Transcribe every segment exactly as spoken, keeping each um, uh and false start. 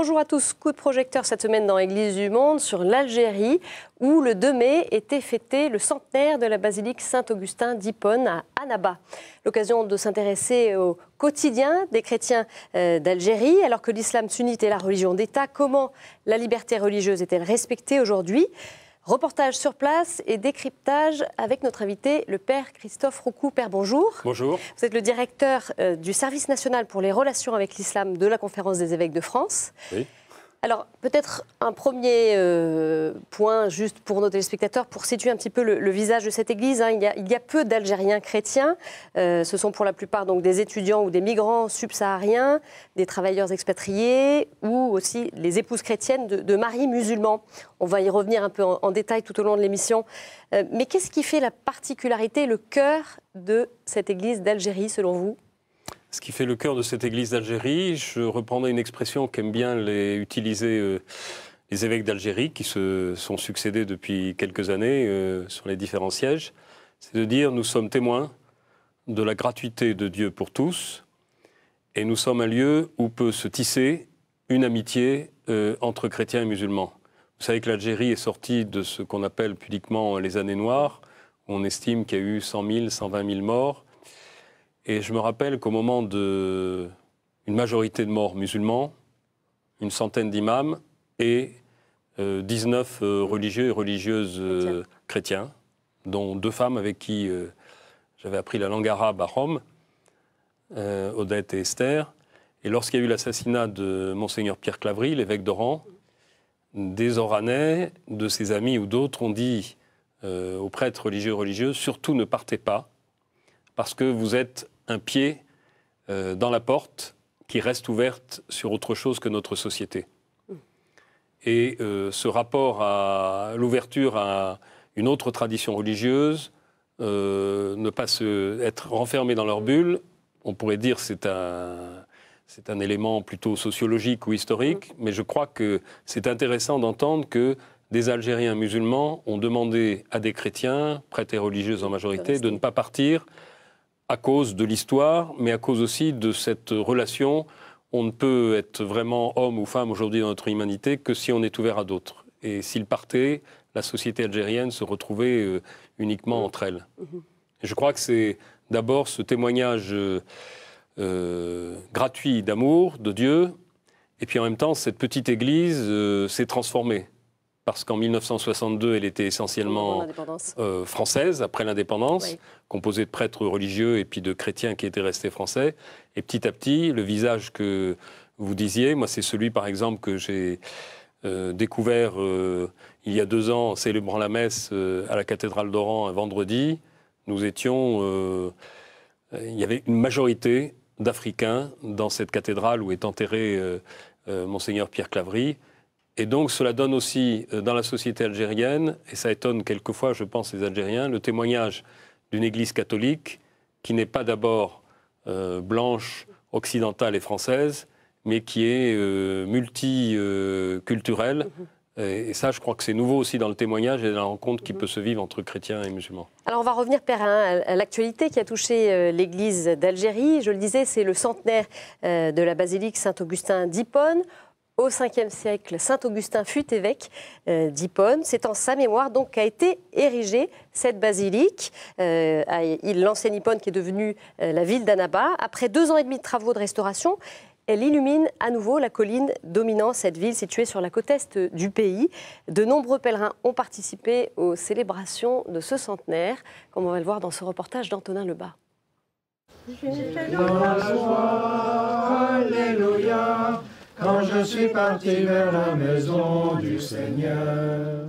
Bonjour à tous, coup de projecteur cette semaine dans Église du Monde sur l'Algérie où le deux mai était fêté le centenaire de la basilique Saint-Augustin-d'Hippone à Annaba. L'occasion de s'intéresser au quotidien des chrétiens d'Algérie alors que l'islam sunnite est la religion d'État. Comment la liberté religieuse est-elle respectée aujourd'hui? Reportage sur place et décryptage avec notre invité, le père Christophe Roucou. Père, bonjour. Bonjour. Vous êtes le directeur euh, du Service national pour les relations avec l'islam de la Conférence des évêques de France. Oui. Alors, peut-être un premier euh, point, juste pour nos téléspectateurs, pour situer un petit peu le, le visage de cette église. Hein. Il, y a, il y a peu d'Algériens chrétiens. Euh, ce sont pour la plupart donc, des étudiants ou des migrants subsahariens, des travailleurs expatriés ou aussi les épouses chrétiennes de, de maris musulmans. On va y revenir un peu en, en détail tout au long de l'émission. Euh, mais qu'est-ce qui fait la particularité, le cœur de cette église d'Algérie, selon vous ? Ce qui fait le cœur de cette église d'Algérie, je reprendrai une expression qu'aiment bien les, utiliser euh, les évêques d'Algérie qui se sont succédés depuis quelques années euh, sur les différents sièges, c'est de dire nous sommes témoins de la gratuité de Dieu pour tous et nous sommes un lieu où peut se tisser une amitié euh, entre chrétiens et musulmans. Vous savez que l'Algérie est sortie de ce qu'on appelle pudiquement les années noires, où on estime qu'il y a eu cent mille, cent vingt mille morts. Et je me rappelle qu'au moment de une majorité de morts musulmans, une centaine d'imams et euh, dix-neuf euh, religieux et religieuses euh, chrétiens, dont deux femmes avec qui euh, j'avais appris la langue arabe à Rome, euh, Odette et Esther. Et lorsqu'il y a eu l'assassinat de Mgr Pierre Claverie, l'évêque d'Oran, des Oranais, de ses amis ou d'autres ont dit euh, aux prêtres religieux et religieuses, surtout ne partez pas, parce que vous êtes un pied euh, dans la porte qui reste ouverte sur autre chose que notre société. Et euh, ce rapport à l'ouverture à une autre tradition religieuse, euh, ne pas se, être renfermé dans leur bulle, on pourrait dire que c'est un, c'est un élément plutôt sociologique ou historique, mais je crois que c'est intéressant d'entendre que des Algériens musulmans ont demandé à des chrétiens, prêtres et religieuses en majorité, de ne pas partir à cause de l'histoire, mais à cause aussi de cette relation. On ne peut être vraiment homme ou femme aujourd'hui dans notre humanité que si on est ouvert à d'autres. Et s'ils partaient, la société algérienne se retrouvait uniquement entre elles. Et je crois que c'est d'abord ce témoignage euh, gratuit d'amour, de Dieu, et puis en même temps, cette petite église euh, s'est transformée. Parce qu'en mille neuf cent soixante-deux, elle était essentiellement euh, française, après l'indépendance, oui. Composée de prêtres religieux et puis de chrétiens qui étaient restés français. Et petit à petit, le visage que vous disiez, moi c'est celui par exemple que j'ai euh, découvert euh, il y a deux ans, en célébrant la messe euh, à la cathédrale d'Oran un vendredi. Nous étions, euh, il y avait une majorité d'Africains dans cette cathédrale où est enterré euh, euh, Monseigneur Pierre Claverie. Et donc cela donne aussi euh, dans la société algérienne, et ça étonne quelquefois, je pense, les Algériens, le témoignage d'une église catholique qui n'est pas d'abord euh, blanche, occidentale et française, mais qui est euh, multiculturelle. Euh, et, et ça, je crois que c'est nouveau aussi dans le témoignage et dans la rencontre qui peut se vivre entre chrétiens et musulmans. Alors on va revenir, Père, hein, à l'actualité qui a touché euh, l'église d'Algérie. Je le disais, c'est le centenaire euh, de la basilique Saint-Augustin-d'Hippone. Au cinquième siècle, Saint-Augustin fut évêque euh, d'Hippone. C'est en sa mémoire donc qu'a été érigée cette basilique. Euh, à, il l'ancienne Hippone qui est devenue euh, la ville d'Annaba. Après deux ans et demi de travaux de restauration, elle illumine à nouveau la colline dominant cette ville située sur la côte est du pays. De nombreux pèlerins ont participé aux célébrations de ce centenaire, comme on va le voir dans ce reportage d'Antonin Lebas. Dans la joie, alléluia. Quand je suis parti vers la maison du Seigneur.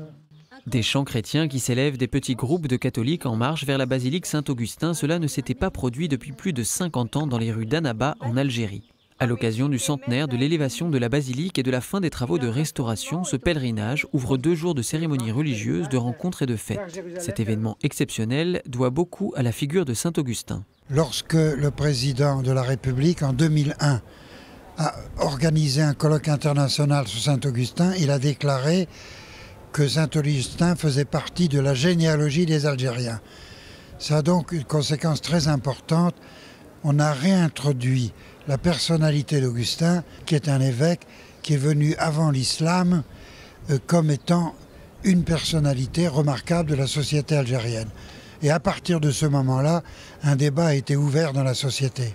Des chants chrétiens qui s'élèvent des petits groupes de catholiques en marche vers la basilique Saint-Augustin, cela ne s'était pas produit depuis plus de cinquante ans dans les rues d'Annaba en Algérie. À l'occasion du centenaire de l'élévation de la basilique et de la fin des travaux de restauration, ce pèlerinage ouvre deux jours de cérémonies religieuses, de rencontres et de fêtes. Cet événement exceptionnel doit beaucoup à la figure de Saint-Augustin. Lorsque le président de la République, en deux mille un, a organisé un colloque international sur Saint-Augustin, il a déclaré que Saint-Augustin faisait partie de la généalogie des Algériens. Ça a donc une conséquence très importante. On a réintroduit la personnalité d'Augustin, qui est un évêque qui est venu avant l'islam euh, comme étant une personnalité remarquable de la société algérienne. Et à partir de ce moment-là, un débat a été ouvert dans la société.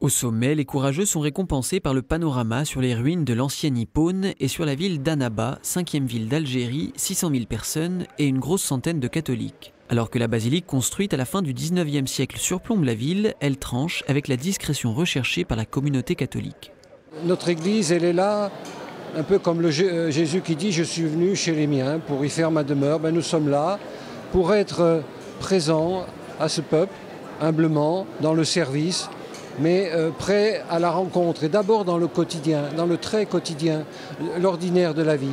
Au sommet, les courageux sont récompensés par le panorama sur les ruines de l'ancienne Hippone et sur la ville d'Annaba, cinquième ville d'Algérie, six cent mille personnes et une grosse centaine de catholiques. Alors que la basilique construite à la fin du dix-neuvième siècle surplombe la ville, elle tranche avec la discrétion recherchée par la communauté catholique. Notre église, elle est là, un peu comme le Jésus qui dit « Je suis venu chez les miens pour y faire ma demeure ». Ben, nous sommes là pour être présents à ce peuple, humblement, dans le service, mais euh, prêt à la rencontre, et d'abord dans le quotidien, dans le très quotidien, l'ordinaire de la vie.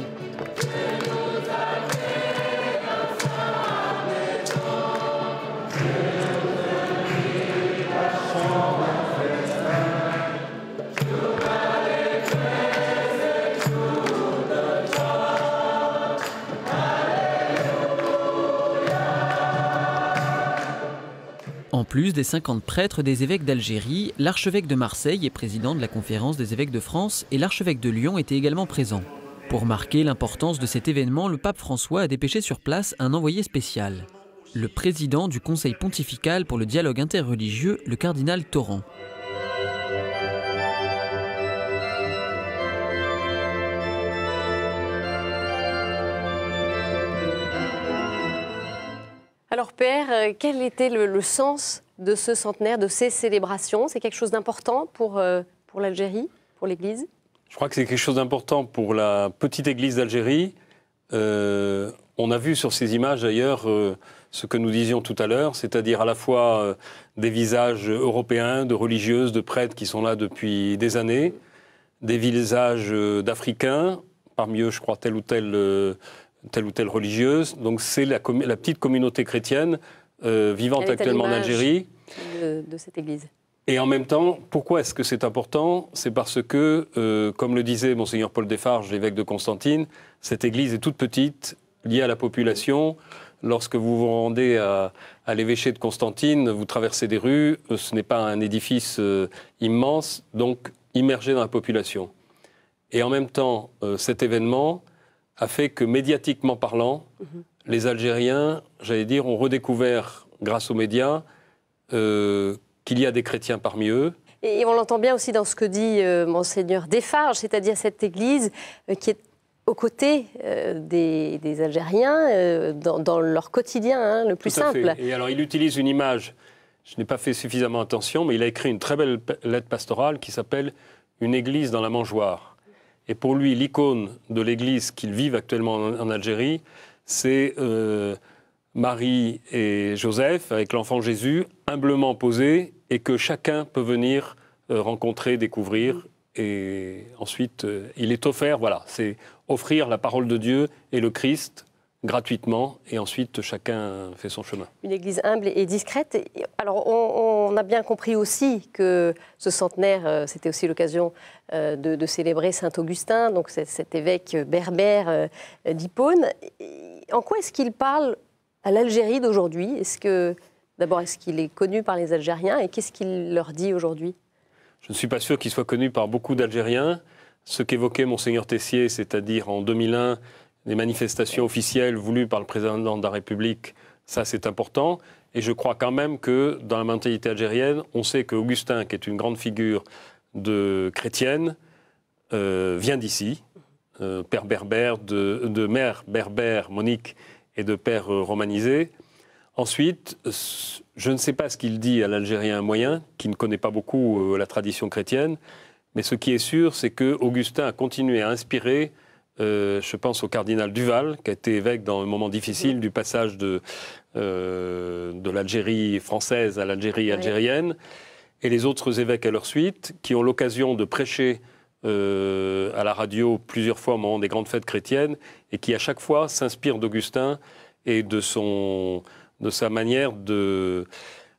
En plus des cinquante prêtres des évêques d'Algérie, l'archevêque de Marseille est président de la Conférence des évêques de France et l'archevêque de Lyon était également présent. Pour marquer l'importance de cet événement, le pape François a dépêché sur place un envoyé spécial, le président du Conseil pontifical pour le dialogue interreligieux, le cardinal Tauran. Alors Père, quel était le, le sens de ce centenaire, de ces célébrations? C'est quelque chose d'important pour, euh, pour l'Algérie, pour l'Église? Je crois que c'est quelque chose d'important pour la petite Église d'Algérie. Euh, on a vu sur ces images d'ailleurs euh, ce que nous disions tout à l'heure, c'est-à-dire à la fois euh, des visages européens, de religieuses, de prêtres qui sont là depuis des années, des visages euh, d'Africains, parmi eux je crois tel ou tel... Euh, telle ou telle religieuse. Donc c'est la, la petite communauté chrétienne euh, vivante actuellement en Algérie. De, de cette église. Et en même temps, pourquoi est-ce que c'est important? C'est parce que, euh, comme le disait Mgr Paul Desfarges, l'évêque de Constantine, cette église est toute petite, liée à la population. Lorsque vous vous rendez à, à l'évêché de Constantine, vous traversez des rues, ce n'est pas un édifice euh, immense, donc immergé dans la population. Et en même temps, euh, cet événement a fait que, médiatiquement parlant, mmh. les Algériens, j'allais dire, ont redécouvert, grâce aux médias, euh, qu'il y a des chrétiens parmi eux. Et on l'entend bien aussi dans ce que dit euh, Mgr Desfarges, c'est-à-dire cette église euh, qui est aux côtés euh, des, des Algériens, euh, dans, dans leur quotidien, hein, le plus simple. Tout à fait. Et alors, il utilise une image, je n'ai pas fait suffisamment attention, mais il a écrit une très belle lettre pastorale qui s'appelle « Une église dans la mangeoire ». Et pour lui, l'icône de l'Église qu'ils vivent actuellement en Algérie, c'est euh, Marie et Joseph, avec l'enfant Jésus, humblement posés, et que chacun peut venir euh, rencontrer, découvrir. Et ensuite, euh, il est offert, voilà, c'est offrir la parole de Dieu et le Christ gratuitement, et ensuite chacun fait son chemin. Une Église humble et discrète. Alors, on, on a bien compris aussi que ce centenaire, c'était aussi l'occasion de, de célébrer Saint-Augustin, donc cet évêque berbère d'Hippone. En quoi est-ce qu'il parle à l'Algérie d'aujourd'hui? Est-ce que, d'abord, est-ce qu'il est connu par les Algériens et qu'est-ce qu'il leur dit aujourd'hui? Je ne suis pas sûr qu'il soit connu par beaucoup d'Algériens. Ce qu'évoquait Mgr Tessier, c'est-à-dire en deux mille un, les manifestations officielles voulues par le président de la République, ça c'est important. Et je crois quand même que dans la mentalité algérienne, on sait que Augustin, qui est une grande figure de chrétienne, euh, vient d'ici, euh, père berbère, de, de mère berbère Monique et de père euh, romanisé. Ensuite, je ne sais pas ce qu'il dit à l'Algérien moyen, qui ne connaît pas beaucoup euh, la tradition chrétienne, mais ce qui est sûr, c'est que Augustin a continué à inspirer. Euh, je pense au cardinal Duval, qui a été évêque dans un moment difficile oui. du passage de, euh, de l'Algérie française à l'Algérie oui. algérienne, et les autres évêques à leur suite, qui ont l'occasion de prêcher euh, à la radio plusieurs fois au moment des grandes fêtes chrétiennes, et qui à chaque fois s'inspirent d'Augustin et de, son, de sa manière de,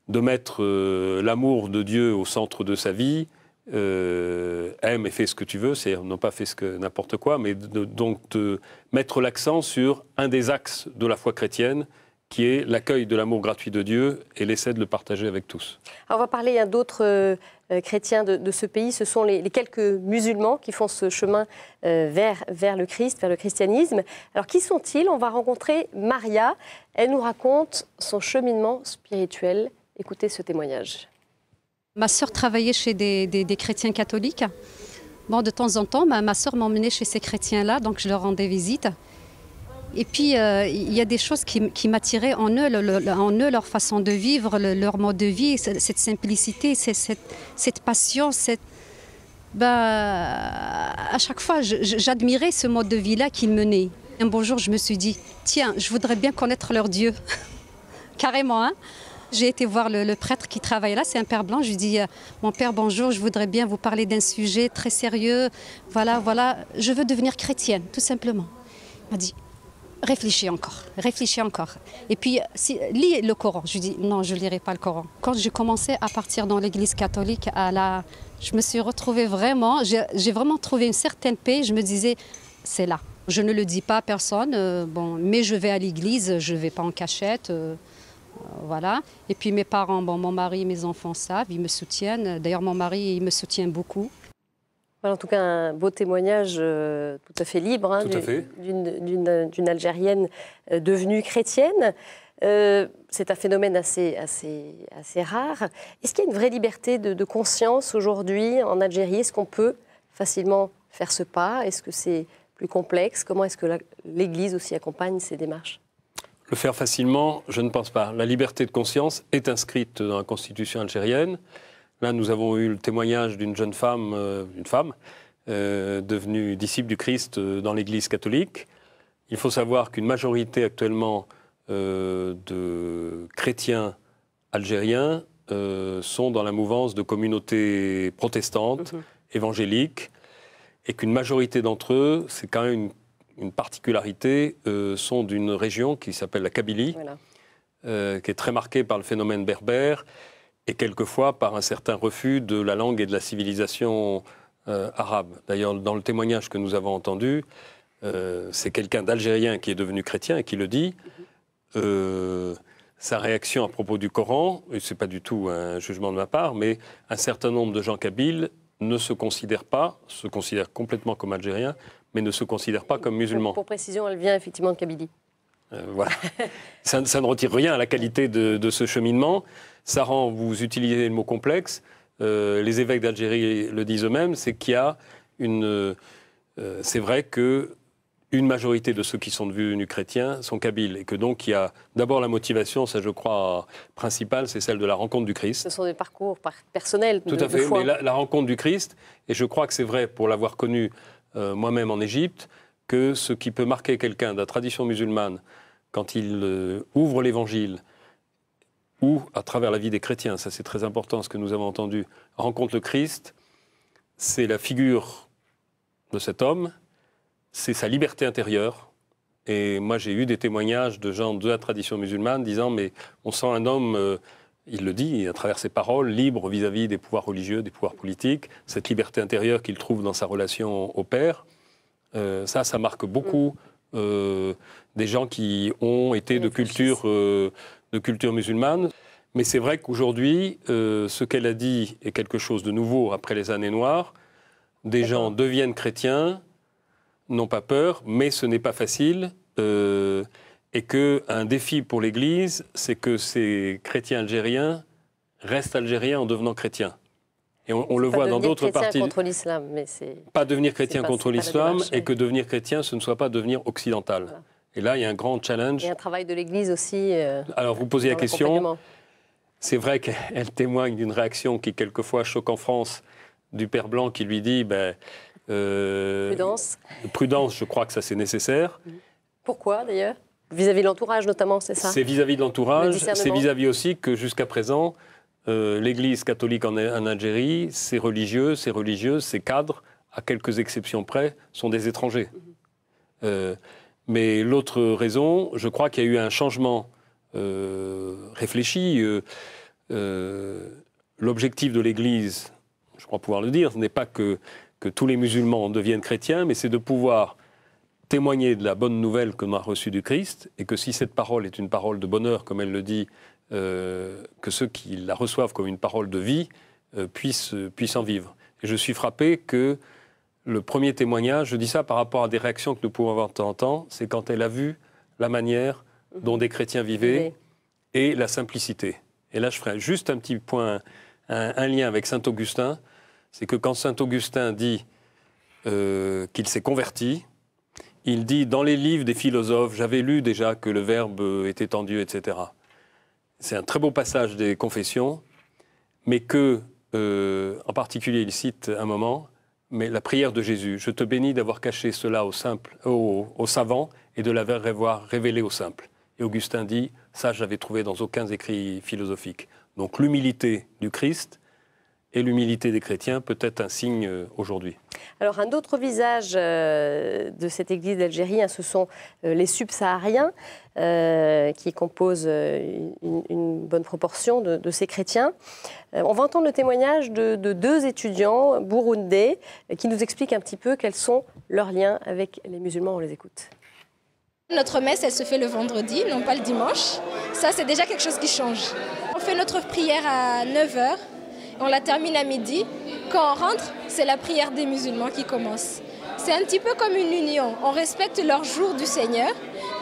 de mettre euh, l'amour de Dieu au centre de sa vie. Euh, aime et fais ce que tu veux, c'est-à-dire non pas fais ce que n'importe quoi, mais de, donc de mettre l'accent sur un des axes de la foi chrétienne qui est l'accueil de l'amour gratuit de Dieu et l'essai de le partager avec tous. Alors on va parler d'autres euh, chrétiens de, de ce pays, ce sont les, les quelques musulmans qui font ce chemin euh, vers, vers le Christ, vers le christianisme. Alors qui sont-ils? On va rencontrer Maria, elle nous raconte son cheminement spirituel. Écoutez ce témoignage. Ma sœur travaillait chez des, des, des chrétiens catholiques. Bon, de temps en temps, ma, ma sœur m'emmenait chez ces chrétiens-là, donc je leur rendais visite. Et puis, il euh, y a des choses qui, qui m'attiraient en eux, le, le, en eux, leur façon de vivre, le, leur mode de vie, cette, cette simplicité, cette, cette, cette passion. Cette... Ben, à chaque fois, j'admirais ce mode de vie-là qu'ils menaient. Un beau jour, je me suis dit, tiens, je voudrais bien connaître leur Dieu. Carrément, hein. J'ai été voir le, le prêtre qui travaille là, c'est un père blanc. Je lui dis, euh, mon père, bonjour, je voudrais bien vous parler d'un sujet très sérieux. Voilà, voilà, je veux devenir chrétienne, tout simplement. Il m'a dit... Réfléchis encore, réfléchis encore. Et puis, si, lis le Coran. Je dis, non, je ne lirai pas le Coran. Quand j'ai commencé à partir dans l'église catholique, à la, je me suis retrouvée vraiment, j'ai vraiment trouvé une certaine paix. Je me disais, c'est là. Je ne le dis pas à personne, euh, bon, mais je vais à l'église, je ne vais pas en cachette. Euh, euh, voilà. Et puis mes parents, bon, mon mari, mes enfants savent, ils me soutiennent. D'ailleurs, mon mari, il me soutient beaucoup. Voilà, en tout cas, un beau témoignage euh, tout à fait libre hein, d'une Algérienne euh, devenue chrétienne. Euh, c'est un phénomène assez, assez, assez rare. Est-ce qu'il y a une vraie liberté de, de conscience aujourd'hui en Algérie? Est-ce qu'on peut facilement faire ce pas? Est-ce que c'est plus complexe? Comment est-ce que l'Église aussi accompagne ces démarches? Le faire facilement, je ne pense pas. La liberté de conscience est inscrite dans la Constitution algérienne. Là, nous avons eu le témoignage d'une jeune femme, euh, une femme euh, devenue disciple du Christ euh, dans l'Église catholique. Il faut savoir qu'une majorité actuellement euh, de chrétiens algériens euh, sont dans la mouvance de communautés protestantes, mmh. évangéliques, et qu'une majorité d'entre eux, c'est quand même une, une particularité, euh, sont d'une région qui s'appelle la Kabylie, voilà. euh, qui est très marquée par le phénomène berbère, et quelquefois par un certain refus de la langue et de la civilisation euh, arabe. D'ailleurs, dans le témoignage que nous avons entendu, euh, c'est quelqu'un d'Algérien qui est devenu chrétien et qui le dit. Euh, sa réaction à propos du Coran, et ce n'est pas du tout un jugement de ma part, mais un certain nombre de gens kabyles ne se considèrent pas, se considèrent complètement comme Algériens, mais ne se considèrent pas comme musulmans. Pour précision, elle vient effectivement de Kabylie. Euh, voilà. ça, ça ne retire rien à la qualité de, de ce cheminement. Ça rend, vous utilisez le mot complexe, euh, les évêques d'Algérie le disent eux-mêmes, c'est qu'il y a une... Euh, c'est vrai qu'une majorité de ceux qui sont devenus chrétiens sont kabyles, et que donc il y a d'abord la motivation, ça je crois, principale, c'est celle de la rencontre du Christ. Ce sont des parcours personnels. Tout à fait, mais la, la rencontre du Christ, et je crois que c'est vrai, pour l'avoir connu euh, moi-même en Égypte, que ce qui peut marquer quelqu'un de la tradition musulmane, quand il euh, ouvre l'évangile, ou à travers la vie des chrétiens, ça c'est très important ce que nous avons entendu, rencontre le Christ, c'est la figure de cet homme, c'est sa liberté intérieure. Et moi j'ai eu des témoignages de gens de la tradition musulmane disant mais on sent un homme, euh, il le dit à travers ses paroles, libre vis-à-vis des pouvoirs religieux, des pouvoirs politiques, cette liberté intérieure qu'il trouve dans sa relation au Père, euh, ça, ça marque beaucoup euh, des gens qui ont été de culture... Euh, de culture musulmane. Mais c'est vrai qu'aujourd'hui, euh, ce qu'elle a dit est quelque chose de nouveau après les années noires. Des gens deviennent chrétiens, n'ont pas peur, mais ce n'est pas facile. Euh, et qu'un défi pour l'Église, c'est que ces chrétiens algériens restent algériens en devenant chrétiens. Et on, on le voit dans d'autres parties. Pas devenir chrétien contre l'islam, mais c'est... Pas devenir chrétien contre l'islam, et que devenir chrétien, ce ne soit pas devenir occidental. Voilà. Et là, il y a un grand challenge. Il y a un travail de l'Église aussi. Euh, Alors, vous posez la question. C'est vrai qu'elle témoigne d'une réaction qui, quelquefois, choque en France, du Père Blanc qui lui dit... Ben, euh, prudence. Prudence, je crois que ça, c'est nécessaire. Pourquoi, d'ailleurs? Vis-à-vis de l'entourage, notamment, c'est ça? C'est vis-à-vis de l'entourage. C'est vis-à-vis aussi que, jusqu'à présent, euh, l'Église catholique en, en Algérie, ses religieux, ses religieuses, ses cadres, à quelques exceptions près, sont des étrangers. Mm-hmm. euh, Mais l'autre raison, je crois qu'il y a eu un changement euh, réfléchi. Euh, euh, L'objectif de l'Église, je crois pouvoir le dire, ce n'est pas que, que tous les musulmans deviennent chrétiens, mais c'est de pouvoir témoigner de la bonne nouvelle que l'on a reçue du Christ, et que si cette parole est une parole de bonheur, comme elle le dit, euh, que ceux qui la reçoivent comme une parole de vie euh, puissent, euh, puissent en vivre. Et je suis frappé que le premier témoignage, je dis ça par rapport à des réactions que nous pouvons avoir de temps en temps, c'est quand elle a vu la manière dont des chrétiens vivaient et la simplicité. Et là, je ferai juste un petit point, un, un lien avec Saint-Augustin, c'est que quand Saint-Augustin dit euh, qu'il s'est converti, il dit, dans les livres des philosophes, j'avais lu déjà que le Verbe était en Dieu, et cetera. C'est un très beau passage des Confessions, mais que, euh, en particulier, il cite un moment, mais la prière de Jésus, « Je te bénis d'avoir caché cela aux, simples, aux, aux savants et de l'avoir révélé aux simples. » Et Augustin dit, « Ça, je l'avais trouvé dans aucun écrit philosophique. » Donc l'humilité du Christ et l'humilité des chrétiens peut être un signe euh, aujourd'hui. Alors un autre visage euh, de cette église d'Algérie, hein, ce sont euh, les subsahariens euh, qui composent euh, une, une bonne proportion de, de ces chrétiens. Euh, on va entendre le témoignage de, de deux étudiants burundais euh, qui nous expliquent un petit peu quels sont leurs liens avec les musulmans. On les écoute. Notre messe, elle se fait le vendredi, non pas le dimanche. Ça, c'est déjà quelque chose qui change. On fait notre prière à neuf heures. On la termine à midi. Quand on rentre, c'est la prière des musulmans qui commence. C'est un petit peu comme une union. On respecte leur jour du Seigneur,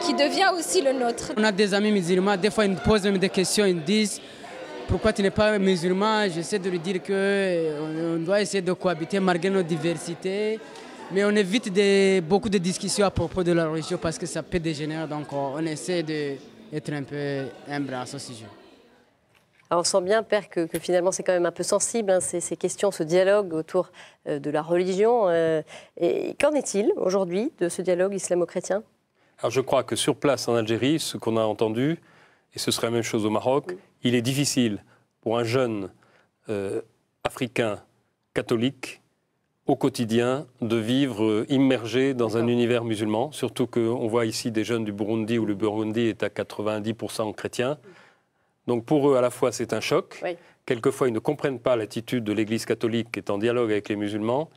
qui devient aussi le nôtre. On a des amis musulmans. Des fois, ils me posent des questions. Ils me disent « Pourquoi tu n'es pas musulman ?» J'essaie de leur dire qu'on doit essayer de cohabiter malgré nos diversités. Mais on évite de, beaucoup de discussions à propos de la religion parce que ça peut dégénérer. Donc, on essaie d'être un peu humble à ce sujet. Alors on sent bien, Père, que, que finalement c'est quand même un peu sensible, hein, ces, ces questions, ce dialogue autour euh, de la religion. Euh, et, et qu'en est-il aujourd'hui de ce dialogue islamo-chrétien? Alors je crois que sur place en Algérie, ce qu'on a entendu, et ce serait la même chose au Maroc, oui. Il est difficile pour un jeune euh, africain catholique au quotidien de vivre euh, immergé dans un univers musulman, surtout qu'on voit ici des jeunes du Burundi où le Burundi est à quatre-vingt-dix pour cent chrétien. Oui. Donc pour eux, à la fois, c'est un choc. Oui. Quelquefois, ils ne comprennent pas l'attitude de l'Église catholique qui est en dialogue avec les musulmans.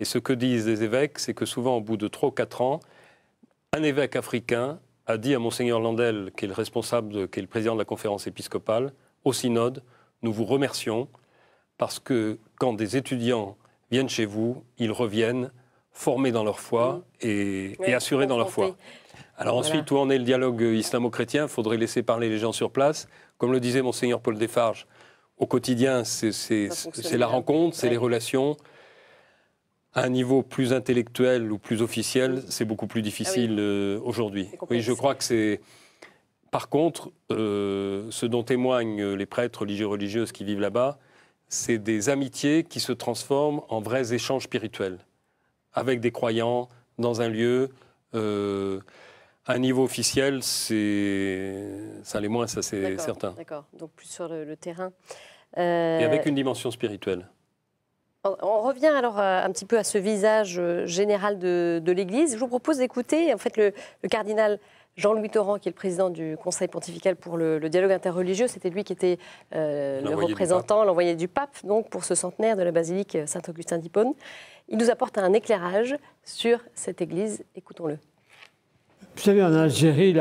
Et ce que disent les évêques, c'est que souvent, au bout de trois ou quatre ans, un évêque africain a dit à Mgr Landel, qui est le responsable, de, qui est le président de la conférence épiscopale, au synode, nous vous remercions parce que quand des étudiants viennent chez vous, ils reviennent formés dans leur foi mmh. et, oui, et assurés dans leur foi. Alors voilà. Ensuite, où en est le dialogue islamo-chrétien? Il faudrait laisser parler les gens sur place. Comme le disait Monseigneur Paul Desfarges, au quotidien, c'est la rencontre, c'est ouais. les relations. À un niveau plus intellectuel ou plus officiel, c'est beaucoup plus difficile ah oui. euh, aujourd'hui. Oui, je crois que c'est... Par contre, euh, ce dont témoignent les prêtres religieux religieuses qui vivent là-bas, c'est des amitiés qui se transforment en vrais échanges spirituels, avec des croyants, dans un lieu... Euh, À un niveau officiel, c'est ça l'est moins, ça c'est certain. D'accord, donc plus sur le, le terrain. Euh... Et avec une dimension spirituelle. On, on revient alors à, un petit peu à ce visage général de, de l'Église. Je vous propose d'écouter en fait le, le cardinal Jean-Louis Tauran, qui est le président du Conseil pontifical pour le, le dialogue interreligieux. C'était lui qui était euh, le représentant, l'envoyé du pape, donc pour ce centenaire de la basilique Saint-Augustin-d'Hippone. Il nous apporte un éclairage sur cette Église. Écoutons-le. Vous savez, en Algérie,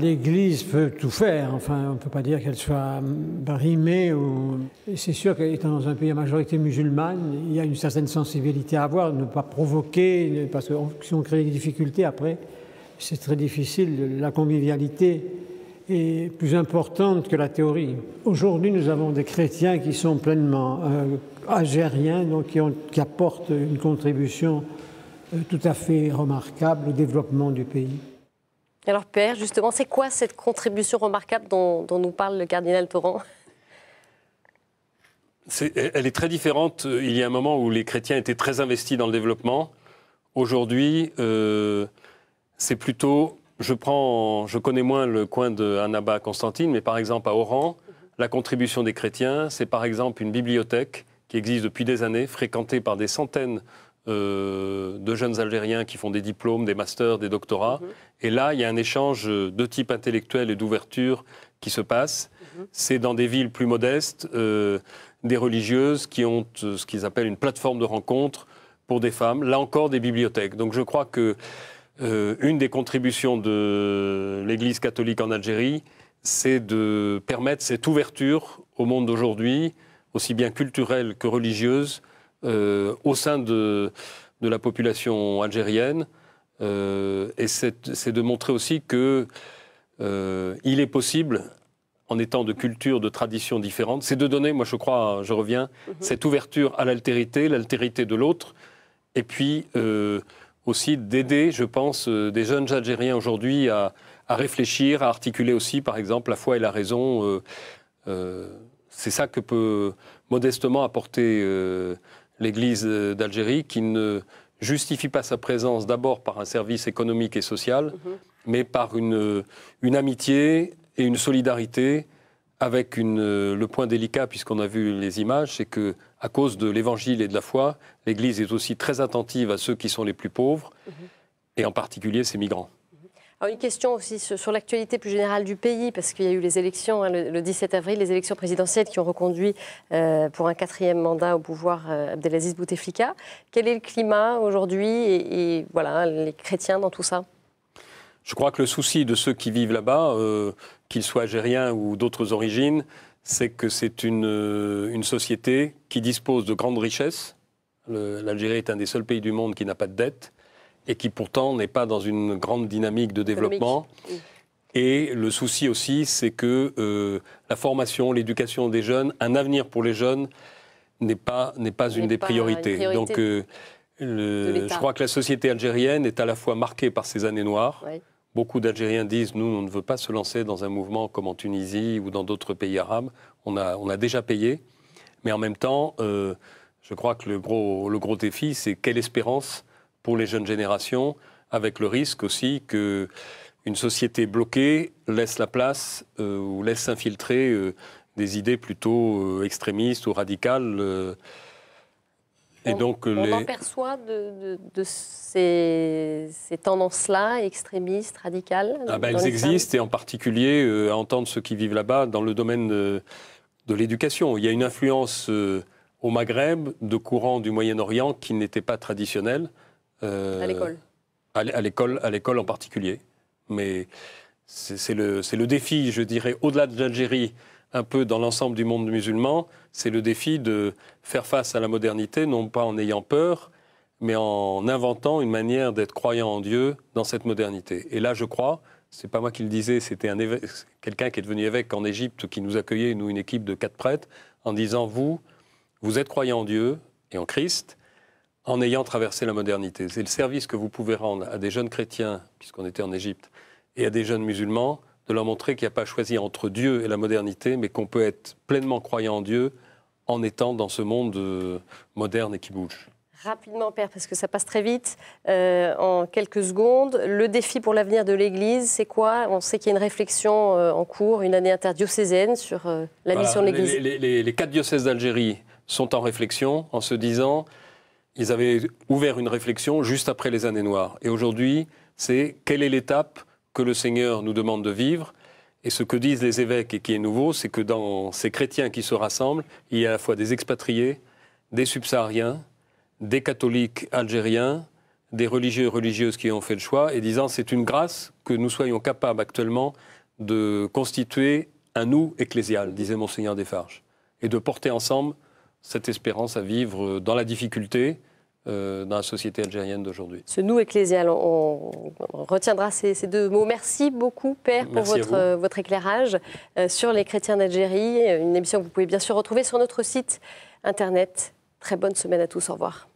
l'Église peut tout faire. Enfin, on ne peut pas dire qu'elle soit brimée. Ou... C'est sûr qu'étant dans un pays à majorité musulmane, il y a une certaine sensibilité à avoir, ne pas provoquer, parce que si on crée des difficultés, après, c'est très difficile. La convivialité est plus importante que la théorie. Aujourd'hui, nous avons des chrétiens qui sont pleinement euh, algériens, donc qui, ont, qui apportent une contribution euh, tout à fait remarquable au développement du pays. Alors Père, justement, c'est quoi cette contribution remarquable dont, dont nous parle le cardinal Tauran? Elle est très différente. Il y a un moment où les chrétiens étaient très investis dans le développement. Aujourd'hui, euh, c'est plutôt... Je, prends, je connais moins le coin de Annaba à Constantine, mais par exemple à Oran, mm-hmm. la contribution des chrétiens, c'est par exemple une bibliothèque qui existe depuis des années, fréquentée par des centaines Euh, de jeunes Algériens qui font des diplômes, des masters, des doctorats. Mmh. Et là, il y a un échange de type intellectuel et d'ouverture qui se passe. Mmh. C'est dans des villes plus modestes, euh, des religieuses qui ont euh, ce qu'ils appellent une plateforme de rencontre pour des femmes. Là encore, des bibliothèques. Donc je crois que euh, une des contributions de l'Église catholique en Algérie, c'est de permettre cette ouverture au monde d'aujourd'hui, aussi bien culturelle que religieuse, euh, au sein de, de la population algérienne. Euh, et c'est de montrer aussi que euh, il est possible, en étant de cultures, de traditions différentes, c'est de donner, moi je crois, je reviens, mm-hmm. cette ouverture à l'altérité, l'altérité de l'autre, et puis euh, aussi d'aider, je pense, euh, des jeunes Algériens aujourd'hui à, à réfléchir, à articuler aussi, par exemple, la foi et la raison. Euh, euh, c'est ça que peut modestement apporter euh, l'Église d'Algérie, qui ne justifie pas sa présence d'abord par un service économique et social, mmh. mais par une, une amitié et une solidarité avec une, le point délicat, puisqu'on a vu les images, c'est que à cause de l'Évangile et de la foi, l'Église est aussi très attentive à ceux qui sont les plus pauvres, mmh. et en particulier ces migrants. Alors une question aussi sur l'actualité plus générale du pays, parce qu'il y a eu les élections, hein, le dix-sept avril, les élections présidentielles qui ont reconduit euh, pour un quatrième mandat au pouvoir euh, Abdelaziz Bouteflika. Quel est le climat aujourd'hui et, et voilà, les chrétiens dans tout ça? Je crois que le souci de ceux qui vivent là-bas, euh, qu'ils soient algériens ou d'autres origines, c'est que c'est une, euh, une société qui dispose de grandes richesses. L'Algérie est un des seuls pays du monde qui n'a pas de dette, et qui pourtant n'est pas dans une grande dynamique de développement. Économique. Et le souci aussi, c'est que euh, la formation, l'éducation des jeunes, un avenir pour les jeunes n'est pas, n'est pas une des priorités. Donc euh, le, je crois que la société algérienne est à la fois marquée par ces années noires. Ouais. Beaucoup d'Algériens disent, nous, on ne veut pas se lancer dans un mouvement comme en Tunisie ou dans d'autres pays arabes. On a, on a déjà payé. Mais en même temps, euh, je crois que le gros, le gros défi, c'est quelle espérance pour les jeunes générations, avec le risque aussi que une société bloquée laisse la place euh, ou laisse s'infiltrer euh, des idées plutôt euh, extrémistes ou radicales. Euh, et on, donc on les... en perçoit de, de, de ces, ces tendances-là, extrémistes, radicales. Ah ben elles existent, et en particulier euh, à entendre ceux qui vivent là-bas dans le domaine de, de l'éducation. Il y a une influence euh, au Maghreb de courants du Moyen-Orient qui n'étaient pas traditionnels. Euh, à l'école. À l'école, à l'école en particulier. Mais c'est le, le défi, je dirais, au-delà de l'Algérie, un peu dans l'ensemble du monde musulman, c'est le défi de faire face à la modernité, non pas en ayant peur, mais en inventant une manière d'être croyant en Dieu dans cette modernité. Et là, je crois, c'est pas moi qui le disais, c'était quelqu'un qui est devenu évêque en Égypte, qui nous accueillait, nous, une équipe de quatre prêtres, en disant, vous, vous êtes croyant en Dieu et en Christ, en ayant traversé la modernité. C'est le service que vous pouvez rendre à des jeunes chrétiens, puisqu'on était en Égypte, et à des jeunes musulmans, de leur montrer qu'il n'y a pas à choisir entre Dieu et la modernité, mais qu'on peut être pleinement croyant en Dieu en étant dans ce monde moderne et qui bouge. Rapidement, Père, parce que ça passe très vite, euh, en quelques secondes, le défi pour l'avenir de l'Église, c'est quoi? On sait qu'il y a une réflexion euh, en cours, une année interdiocésaine sur euh, la voilà, mission de l'Église. Les, les, les, les quatre diocèses d'Algérie sont en réflexion, en se disant... Ils avaient ouvert une réflexion juste après les années noires. Et aujourd'hui, c'est quelle est l'étape que le Seigneur nous demande de vivre? Et ce que disent les évêques et qui est nouveau, c'est que dans ces chrétiens qui se rassemblent, il y a à la fois des expatriés, des subsahariens, des catholiques algériens, des religieux et religieuses qui ont fait le choix, et disant c'est une grâce que nous soyons capables actuellement de constituer un nous ecclésial, disait Mgr Desfarges, et de porter ensemble cette espérance à vivre dans la difficulté euh, dans la société algérienne d'aujourd'hui. Ce nous ecclésial, on, on retiendra ces, ces deux mots. Merci beaucoup, Père, Merci pour votre, euh, votre éclairage euh, sur les chrétiens d'Algérie. Une émission que vous pouvez bien sûr retrouver sur notre site internet. Très bonne semaine à tous. Au revoir.